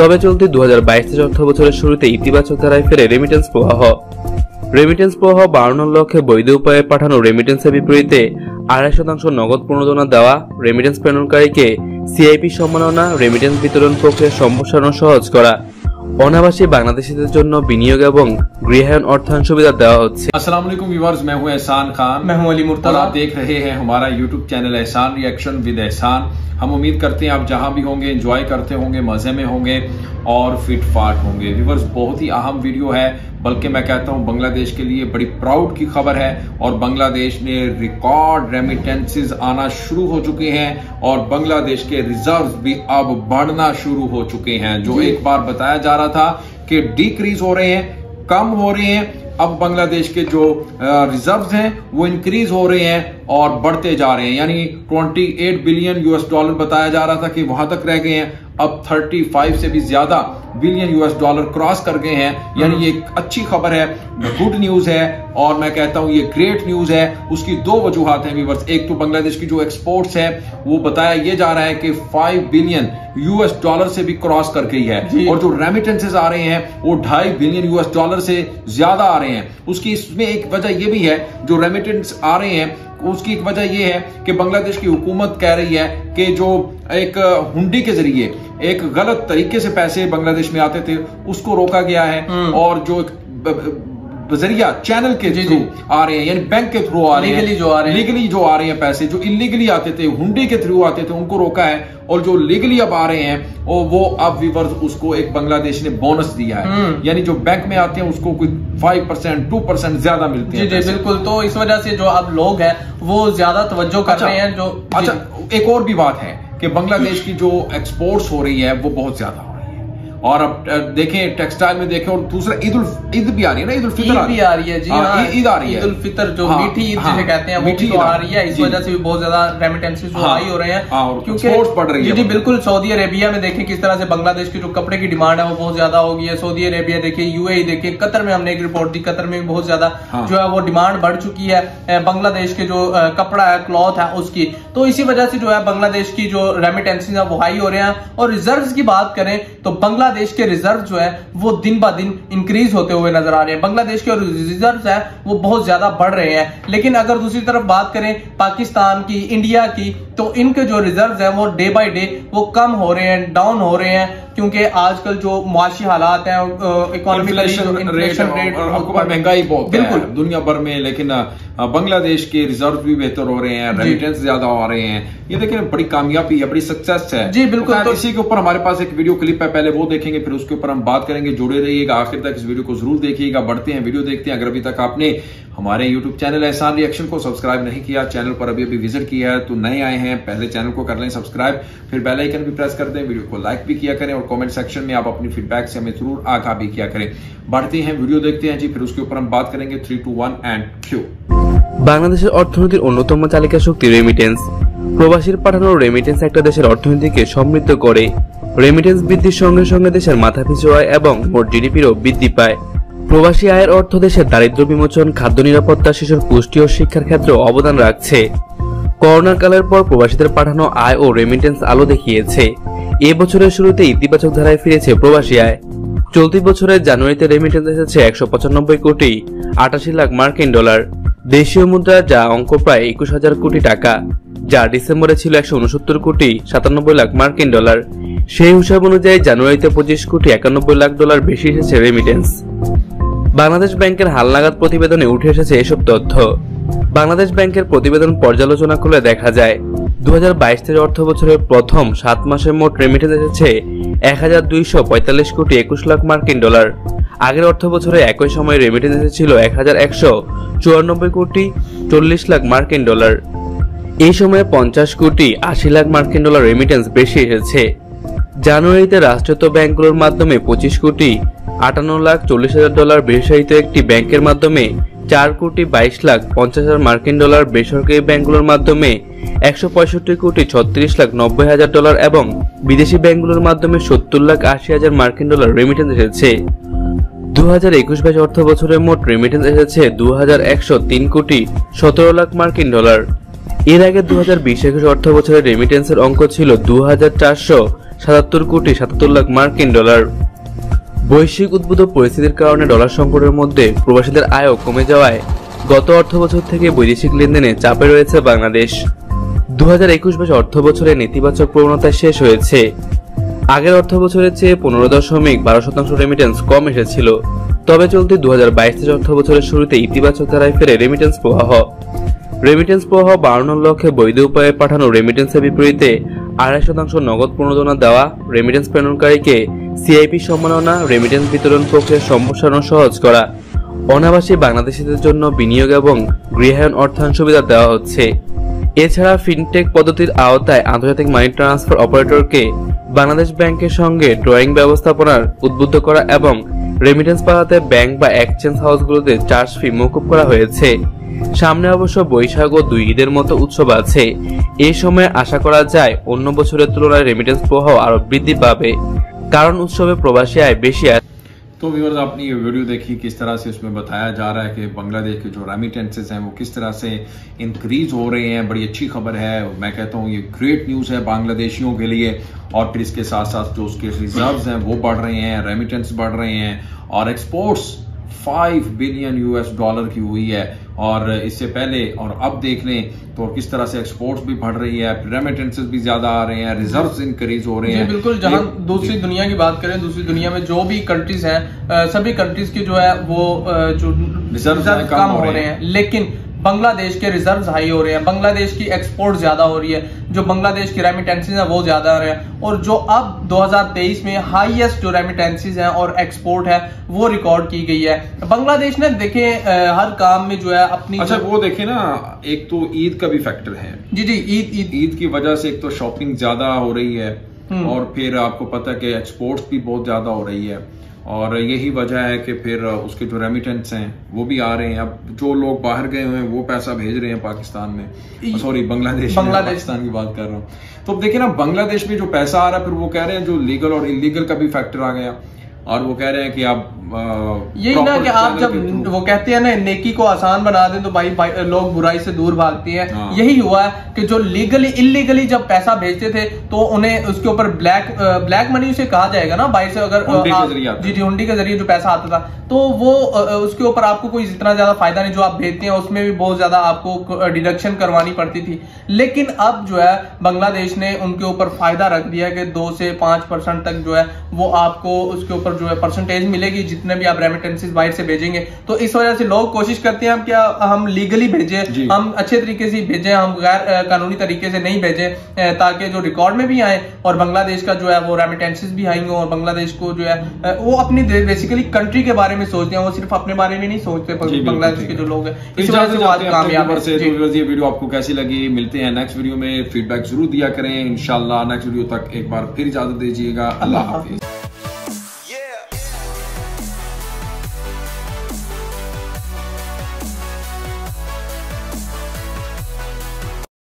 তবে চলতি ২০২২ অর্থবছরের শুরুতে ইতিবাচক ধারায় ফেরে রেমিটেন্স প্রবাহ। রেমিটেন্স প্রবাহ ৫২ লক্ষে বৈধ উপায়ে পাঠানো রেমিটেন্সের বিপরীতে ২.৫% নগদ প্রণোদনা দেওয়া রেমিটেন্স প্রেরণকারীকে সিআইপি সম্মাননা, রেমিটেন্স বিতরণ প্রক্রিয়া সম্প্রসারণ সহজ করা, অনাবাসী বাংলাদেশিদের জন্য বিনিয়োগ এবং গৃহায়ন অর্থায়ন সুবিধা দেওয়া হচ্ছে। আসসালামু আলাইকুম ভিউয়ার্স, मैं हूं एहसान खान, मैं हूं अली मुर्तजा। आप देख रहे हैं हमारा YouTube channel Ehsan reaction with Ehsan. हम उम्मीद करते हैं आप जहां भी होंगे एंजॉय करते होंगे, मजे में होंगे और फिटफाट होंगे। व्यूअर्स, बहुत ही अहम वीडियो है, बल्कि मैं कहता हूं बांग्लादेश के लिए बड़ी प्राउड की खबर है। और बांग्लादेश ने रिकॉर्ड रेमिटेंसेस आना शुरू हो चुके हैं और बांग्लादेश के रिजर्व्स भी अब बढ़ना शुरू हो चुके हैं। जो एक बार बताया जा रहा था कि डिक्रीज हो रहे हैं, कम हो रहे हैं, अब बांग्लादेश के जो रिजर्व्स हैं वो इंक्रीज हो रहे हैं और बढ़ते जा रहे हैं। यानी 28 बिलियन यूएस डॉलर बताया जा रहा था कि वहां तक रह गए हैं, अब 35 से भी ज्यादा बिलियन यूएस डॉलर क्रॉस कर गए हैं। यानी ये अच्छी खबर है, गुड न्यूज है और मैं कहता हूं ये ग्रेट न्यूज है। उसकी दो वजूहात हैं व्यूअर्स। एक तो बांग्लादेश की जो एक्सपोर्ट्स है वो बताया ये जा रहा है कि 5 बिलियन यूएस डॉलर से भी क्रॉस कर गई है और जो रेमिटेंसेस आ रहे हैं वो 2.5 बिलियन यूएस डॉलर से ज्यादा आ रहे हैं। उसकी इसमें एक वजह ये भी है, जो रेमिटेंस आ रहे हैं उसकी एक वजह यह है कि बांग्लादेश की हुकूमत कह रही है कि जो एक हुंडी के जरिए एक गलत तरीके से पैसे बांग्लादेश में आते थे उसको रोका गया है और जो जरिया चैनल के थ्रू आ रहे हैं, यानी बैंक के थ्रू आ रहे हैं, लीगली जो आ रहे हैं पैसे, जो इलीगली आते थे हुंडी के थ्रू आते थे उनको रोका है। और जो लीगली अब आ रहे हैं और वो अब व्यूअर्स उसको एक बांग्लादेश ने बोनस दिया है, यानी जो बैंक में आते हैं उसको कोई 5% 2% ज्यादा मिलते हैं। जी बिल्कुल, तो इस वजह से जो अब लोग हैं वो ज्यादा तवज्जो कर रहे हैं। जो अच्छा, एक और भी बात है कि बांग्लादेश की जो एक्सपोर्ट्स हो रही है वो बहुत ज्यादा हो रही है और अब देखें टेक्सटाइल में देखें। और दूसरा ईद भी आ रही है ना, ईद उल फितर आ रही है। जी हाँ, ईद आ रही है, ईद उल फितर जो मीठी ईद जिसे कहते हैं वो भी आ रही है। इस वजह से भी बहुत ज्यादा रेमिटेंसेस हाई हो रहे हैं क्योंकि एक्सपोर्ट्स बढ़ रही है। जी बिल्कुल, सऊदी अरेबिया में देखें किस तरह से बांग्लादेश की जो कपड़े की डिमांड है वो बहुत ज्यादा हो गई है। सऊदी अरेबिया देखिए, यूएई देखिए, कतर में हमने एक रिपोर्ट दी, कतर में भी बहुत ज्यादा जो है वो डिमांड बढ़ चुकी है बांग्लादेश के जो कपड़ा है, क्लॉथ है उसकी। तो इसी वजह से जो है बांग्लादेश की जो रेमिटेंसेस है वो हाई हो रहे हैं। और रिजर्व्स की बात करें तो बांग्लादेश के रिजर्व जो है वो दिन ब दिन इंक्रीज होते हुए नजर आ रहे हैं। बांग्लादेश के रिजर्व्स है वो बहुत ज्यादा बढ़ रहे हैं। लेकिन अगर दूसरी तरफ बात करें पाकिस्तान की, इंडिया की, तो इनके जो रिजर्व्स हैं वो डे बाय डे वो कम हो रहे हैं, डाउन हो रहे हैं क्योंकि आजकल जो मुआशी हालात हैं, महंगाई बहुत बिल्कुल दुनिया भर में। लेकिन बांग्लादेश के रिजर्व भी बेहतर हो रहे हैं, रेमिटेंस ज्यादा हो रहे हैं, ये देखिए बड़ी कामयाबी है, बड़ी सक्सेस है। जी बिल्कुल, तो इसी के ऊपर हमारे पास एक वीडियो क्लिप है, पहले वो देखेंगे फिर उसके ऊपर हम बात करेंगे। जुड़े रहिएगा, आखिर तक इस वीडियो को जरूर देखिएगा। बढ़ते हैं, वीडियो देखते हैं। अगर अभी तक आपने हमारे यूट्यूब चैनल एहसान रिएक्शन को सब्सक्राइब नहीं किया, चैनल पर अभी विजिट किया है तो नए आए हैं, पहले चैनल को कर लें सब्सक्राइब, फिर बेल आइकन भी प्रेस कर दें, वीडियो को लाइक भी किया करें और कमेंट सेक्शन में आप अपनी फीडबैक से हमें जरूर आगाह भी किया करें। बढ़ते हैं, वीडियो देखते हैं जी, फिर उसके ऊपर हम बात करेंगे। 3, 2, 1 एंड क्यू। বাংলাদেশের অর্থনীতির অন্যতম চালিকা শক্তি রেমিটেন্স। প্রবাসীর পাঠানো রেমিটেন্স একটা দেশের অর্থনীতিকে সমৃদ্ধ করে। রেমিটেন্স বৃদ্ধির সঙ্গে সঙ্গে দেশের মাথাপিছু আয় এবং মোট জিডিপিরও বৃদ্ধি পায়। প্রবাসী আয়ের অর্থ দেশের দারিদ্র্য বিমোচন, খাদ্য নিরাপত্তা, শিশুর পুষ্টি ও শিক্ষার ক্ষেত্রে অবদান রাখছে। করোনা কালের পর প্রবাসীদের পাঠানো আয় ও রেমিটেন্স আলো দেখিয়েছে। এ বছরের শুরুতে ইতিবাচক ধারায় ফিরেছে প্রবাসী আয়। চলতি বছরের জানুয়ারিতে রেমিটেন্স এসেছে 195 কোটি ৮৮ লাখ মার্কিন ডলার দেশীয় মুদ্রা, যা অঙ্ক প্রায় 21,000 কোটি টাকা, যা ডিসেম্বরে ছিল 169 কোটি ৯৭ লাখ মার্কিন ডলার। সেই হিসাব অনুযায়ী জানুয়ারিতে 25 কোটি ৯১ লাখ ডলার বেশি এসেছে রেমিটেন্স। বাংলাদেশ ব্যাংকের হালনাগাদ প্রতিবেদনে উঠে এসেছে এসব তথ্য। বাংলাদেশ ব্যাংকের প্রতিবেদন পর্যালোচনা করলে দেখা যায় ২০২২ অর্থ বছরের প্রথম 7 মাসে মোট রেমিটেন্স এসেছে ১,২৪৫ কোটি ২১ লাখ মার্কিন ডলার। আগের অর্থ বছরে একই সময়ে রেমিটেন্স এসেছিল ১,১৯৪ কোটি ৪০ লাখ মার্কিন ডলার। এই সময়ে ৫০ কোটি ৮০ লাখ মার্কিন ডলার রেমিটেন্স বেশি এসেছে। জানুয়ারিতে রাষ্ট্রায়ত্ত ব্যাংকগুলোর মাধ্যমে ২৫ কোটি ৫৮ লাখ ৪০ হাজার ডলার, বেসরকারি একটি ব্যাংকের মাধ্যমে ৪ কোটি ২২ লাখ ৫০ হাজার মার্কিন ডলার, বেসরকারি ব্যাংকগুলোর মাধ্যমে ১৬৫ কোটি ৩৬ লাখ ৯০ হাজার ডলার এবং বিদেশি ব্যাংকগুলোর মাধ্যমে ৭০ লাখ ৮০ হাজার মার্কিন ডলার রেমিটেন্স এসেছে। ২০২১-২২ অর্থ বছরে মোট রেমিটেন্স এসেছে ২,১০৩ কোটি ১৭ লাখ মার্কিন ডলার। এর আগে ২০২০-২১ অর্থ বছরের রেমিটেন্সের অঙ্ক ছিল ২,৪০০ 77 কোটি 77 লাখ মার্কিন ডলার। বৈশ্বিক উদ্ভূত পরিস্থিতির কারণে ডলার সংকটের মধ্যে প্রবাসীদের আয়ও কমে যাওয়ায় গত অর্থবছর থেকে বৈদেশিক লেনদেনে চাপে রয়েছে বাংলাদেশ। 2021-22 অর্থবছরে নেতিবাচক প্রবণতা শেষ হয়েছে। আগের অর্থবছরের চেয়ে 15.12% রেমিটেন্স কম এসেছিল, তবে চলতি 2022-23 অর্থবছরের শুরুতে ইতিবাচক ধারায় ফেরে রেমিটেন্স প্রবাহ। রেমিটেন্স প্রবাহ 52 লক্ষে বৈধ উপায়ে পাঠানো রেমিটেন্সের বিপরীতে 2.5% নগদ প্রণোদনা দেওয়া, রেমিটেন্স প্রেরণকারীকে সিআইপি সম্মাননা, রেমিটেন্স বিতরণ প্রক্রিয়া সম্প্রসারণ সহজ করা, অনাবাসী বাংলাদেশিদের জন্য বিনিয়োগ এবং গৃহায়ণ অর্থায়ন সুবিধা দেওয়া হচ্ছে। এছাড়া ফিনটেক পদ্ধতির আওতায় আন্তর্জাতিক মানি ট্রান্সফার অপারেটরকে বাংলাদেশ ব্যাংকের সঙ্গে ড্রয়িং ব্যবস্থাপনার উদ্বুদ্ধ করা এবং রেমিটেন্স পাঠাতে ব্যাংক বা এক্সচেঞ্জ হাউসগুলোতে চার্জ ফি মকুব করা হয়েছে। সামনে অবশ্য বৈশাখ ও দুই ঈদের মতো উৎসব আছে। এই সময়ে আশা করা যায় অন্য বছরের তুলনায় রেমিটেন্স প্রবাহ আরও বৃদ্ধি পাবে, কারণ উৎসবে প্রবাসী আয় বেশি। तो व्यूअर्स, आपने ये वीडियो देखी किस तरह से उसमें बताया जा रहा है कि बांग्लादेश के जो रेमिटेंसेस हैं वो किस तरह से इंक्रीज हो रहे हैं। बड़ी अच्छी खबर है, मैं कहता हूँ ये ग्रेट न्यूज़ है बांग्लादेशियों के लिए। और फिर इसके साथ साथ जो उसके रिजर्व्स हैं वो बढ़ रहे हैं, रेमिटेंस बढ़ रहे हैं और एक्सपोर्ट्स $5 बिलियन की हुई है। और इससे पहले और अब देख लें तो किस तरह से एक्सपोर्ट्स भी बढ़ रही है, रेमिटेंसेस भी ज्यादा आ रहे हैं, रिजर्व्स इंक्रीज हो रहे हैं। बिल्कुल, जहां दूसरी दुनिया की बात करें, दूसरी दुनिया में जो भी कंट्रीज हैं सभी कंट्रीज के जो है वो जो रिजर्व कम हो रहे हैं, लेकिन बांग्लादेश के रिजर्व्स हाई हो रहे हैं, बांग्लादेश की एक्सपोर्ट ज्यादा हो रही है, जो बांग्लादेश की रेमिटेंसेस हैं वो ज्यादा आ रहे हैं। और जो अब 2023 में हाईएस्ट जो रेमिटेंसेस हैं और एक्सपोर्ट है वो रिकॉर्ड की गई है। बांग्लादेश ने देखे हर काम में जो है अपनी वो देखे ना, एक तो ईद का भी फैक्टर है। जी, ईद की वजह से एक तो शॉपिंग ज्यादा हो रही है और फिर आपको पता है कि एक्सपोर्ट्स भी बहुत ज्यादा हो रही है और यही वजह है कि फिर उसके जो रेमिटेंस हैं वो भी आ रहे हैं। अब जो लोग बाहर गए हुए हैं वो पैसा भेज रहे हैं पाकिस्तान में, सॉरी बांग्लादेश, पाकिस्तान की बात कर रहा हूँ। तो अब देखिए ना, बांग्लादेश में जो पैसा आ रहा है फिर वो कह रहे हैं जो लीगल और इलीगल का भी फैक्टर आ गया। और वो कह रहे हैं कि आप यही ना कि आप जब वो कहते हैं ना नेकी को आसान बना दें तो भाई लोग बुराई से दूर भागते हैं। हाँ। यही हुआ है कि जो लीगली इल्लीगली जब पैसा भेजते थे तो उन्हें उसके ऊपर ब्लैक मनी उसे कहा जाएगा ना, बाहर से अगर हुंडी के जरिए जो पैसा आता था तो वो उसके ऊपर आपको कोई इतना ज्यादा फायदा नहीं, जो आप भेजते हैं उसमें भी बहुत ज्यादा आपको डिडक्शन करवानी पड़ती थी। लेकिन अब जो है बांग्लादेश ने उनके ऊपर फायदा रख दिया कि 2 से 5% तक जो है वो आपको उसके ऊपर जो है परसेंटेज मिलेगी जितने भी आप रेमिटेंसेस बाहर से भेजेंगे। तो इस वजह से लोग कोशिश करते हैं क्या हम लीगली भेजें, हम अच्छे तरीके से भेजें, हम गैर कानूनी तरीके से नहीं भेजें, ताकि जो रिकॉर्ड में भी आए और बांग्लादेश का जो है वो रेमिटेंसेस भी आएंगे। और बांग्लादेश को जो है वो अपनी बेसिकली कंट्री के बारे में सोचते हैं, वो सिर्फ अपने बारे में नहीं सोचते बांग्लादेश के जो लोग हैं। इस वजह से बात कामयाब है। ये वीडियो आपको कैसी लगी, मिलते हैं नेक्स्ट वीडियो में, फीडबैक जरूर दिया करें इंशाल्लाह। नेक्स्ट वीडियो तक एक बार फिर इजाजत दीजिएगा, अल्लाह हाफिज।